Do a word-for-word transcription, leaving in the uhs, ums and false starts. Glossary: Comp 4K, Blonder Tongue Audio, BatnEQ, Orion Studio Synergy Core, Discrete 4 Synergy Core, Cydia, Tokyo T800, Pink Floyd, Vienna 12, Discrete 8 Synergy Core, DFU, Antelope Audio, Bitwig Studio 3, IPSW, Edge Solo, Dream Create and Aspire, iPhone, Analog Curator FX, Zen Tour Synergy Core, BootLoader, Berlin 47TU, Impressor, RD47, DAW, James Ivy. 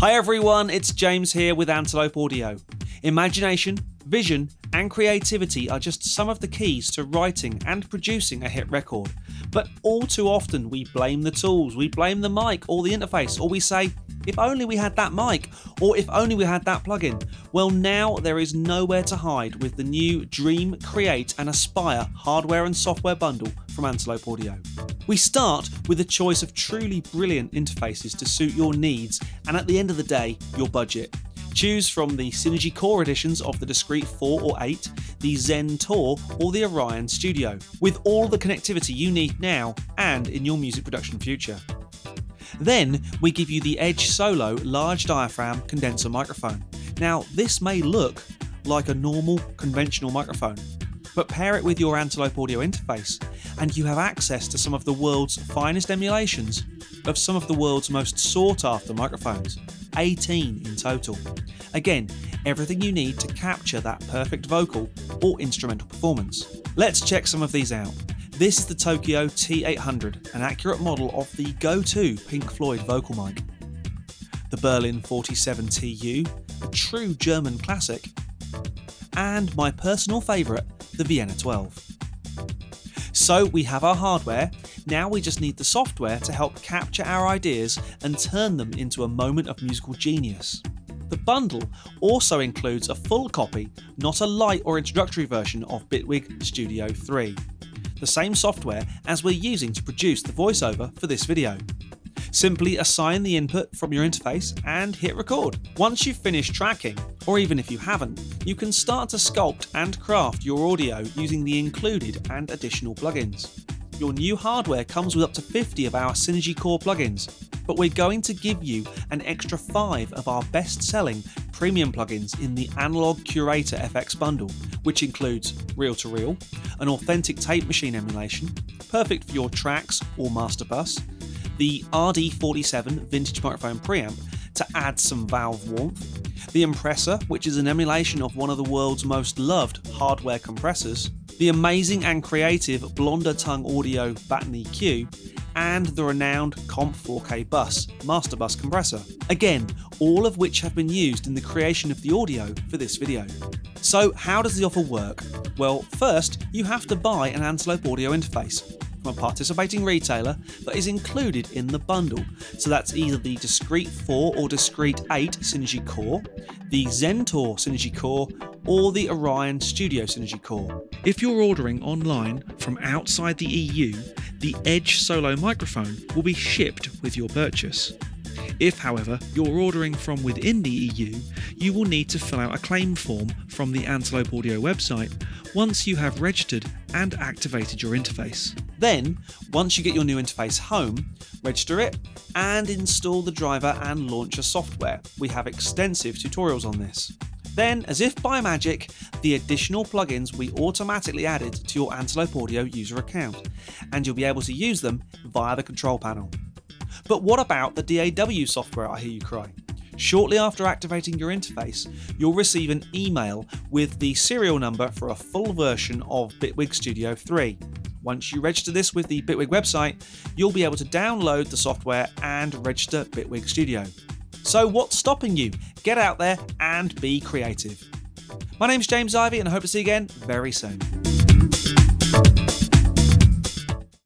Hi everyone, it's James here with Antelope Audio. Imagination, vision, and creativity are just some of the keys to writing and producing a hit record. But all too often we blame the tools, we blame the mic or the interface, or we say, if only we had that mic, or if only we had that plugin. Well, now there is nowhere to hide with the new Dream, Create and Aspire hardware and software bundle from Antelope Audio. We start with a choice of truly brilliant interfaces to suit your needs and, at the end of the day, your budget. Choose from the Synergy Core editions of the Discrete four or eight, the Zen Tour or the Orion Studio, with all the connectivity you need now and in your music production future. Then we give you the Edge Solo large diaphragm condenser microphone. Now this may look like a normal conventional microphone, but pair it with your Antelope Audio interface and you have access to some of the world's finest emulations of some of the world's most sought after microphones. eighteen in total. Again, everything you need to capture that perfect vocal or instrumental performance. Let's check some of these out. This is the Tokyo T eight hundred, an accurate model of the go-to Pink Floyd vocal mic. The Berlin forty-seven T U, a true German classic. And my personal favourite, the Vienna twelve. So we have our hardware, now we just need the software to help capture our ideas and turn them into a moment of musical genius. The bundle also includes a full copy, not a light or introductory version of Bitwig Studio three, the same software as we're using to produce the voiceover for this video. Simply assign the input from your interface and hit record. Once you've finished tracking, or even if you haven't, you can start to sculpt and craft your audio using the included and additional plugins. Your new hardware comes with up to fifty of our Synergy Core plugins, but we're going to give you an extra five of our best-selling premium plugins in the Analog Curator F X bundle, which includes reel-to-reel, an authentic tape machine emulation, perfect for your tracks or master bus, the R D forty-seven vintage microphone preamp to add some valve warmth, the Impressor, which is an emulation of one of the world's most loved hardware compressors, the amazing and creative Blonder Tongue Audio BatnEQ, and the renowned Comp four K bus, master bus compressor. Again, all of which have been used in the creation of the audio for this video. So how does the offer work? Well, first, you have to buy an Antelope Audio interface from a participating retailer that is included in the bundle. So that's either the Discrete four or Discrete eight Synergy Core, the Zen Tour Synergy Core, or the Orion Studio Synergy Core. If you're ordering online from outside the E U, the Edge Solo microphone will be shipped with your purchase. If, however, you're ordering from within the E U, you will need to fill out a claim form from the Antelope Audio website once you have registered and activated your interface. Then, once you get your new interface home, register it and install the driver and launcher software. We have extensive tutorials on this. Then, as if by magic, the additional plugins we automatically added to your Antelope Audio user account, and you'll be able to use them via the control panel. But what about the D A W software, I hear you cry? Shortly after activating your interface, you'll receive an email with the serial number for a full version of Bitwig Studio three. Once you register this with the Bitwig website, you'll be able to download the software and register Bitwig Studio. So what's stopping you? Get out there and be creative. My name's James Ivy and I hope to see you again very soon.